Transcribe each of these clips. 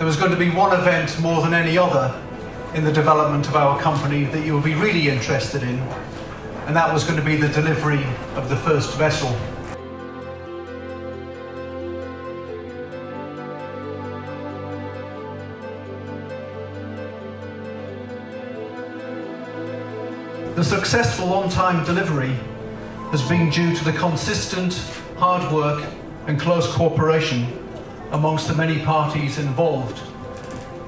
there was going to be one event more than any other in the development of our company that you would be really interested in, and that was going to be the delivery of the first vessel. The successful on-time delivery has been due to the consistent hard work and close cooperation amongst the many parties involved,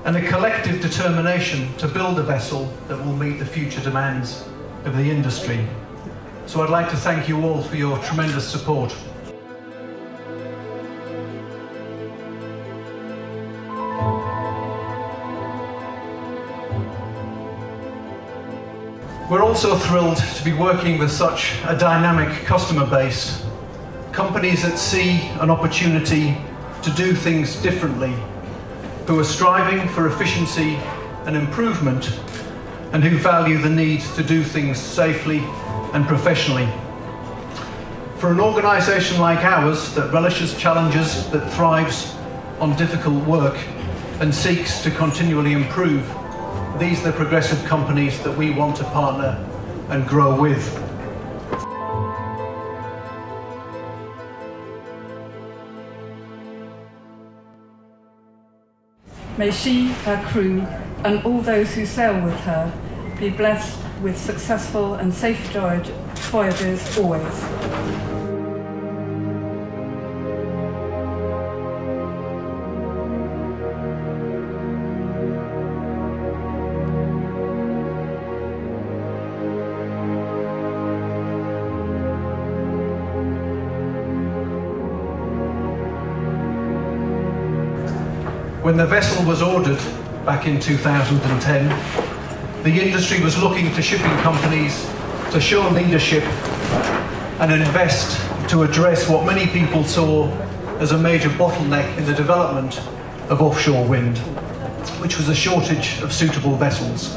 and a collective determination to build a vessel that will meet the future demands of the industry. So I'd like to thank you all for your tremendous support. We're also thrilled to be working with such a dynamic customer base, companies that see an opportunity to do things differently, who are striving for efficiency and improvement, and who value the need to do things safely and professionally. For an organisation like ours that relishes challenges, that thrives on difficult work, and seeks to continually improve, these are the progressive companies that we want to partner and grow with. May she, her crew, and all those who sail with her be blessed with successful and safe voyages always. When the vessel was ordered back in 2010, the industry was looking to shipping companies to show leadership and invest to address what many people saw as a major bottleneck in the development of offshore wind, which was a shortage of suitable vessels.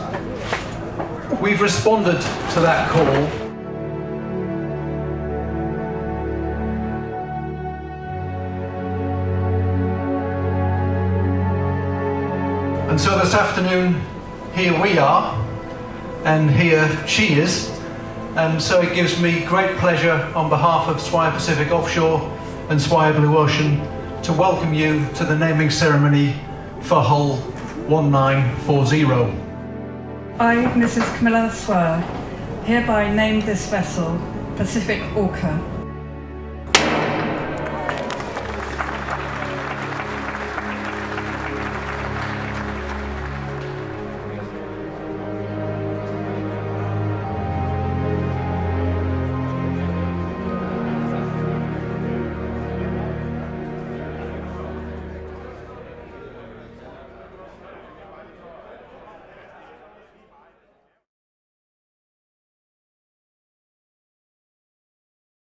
We've responded to that call. And so this afternoon, here we are, and here she is, and so it gives me great pleasure on behalf of Swire Pacific Offshore and Swire Blue Ocean to welcome you to the naming ceremony for Hull 1940. I, Mrs. Camilla Swire, hereby name this vessel Pacific Orca.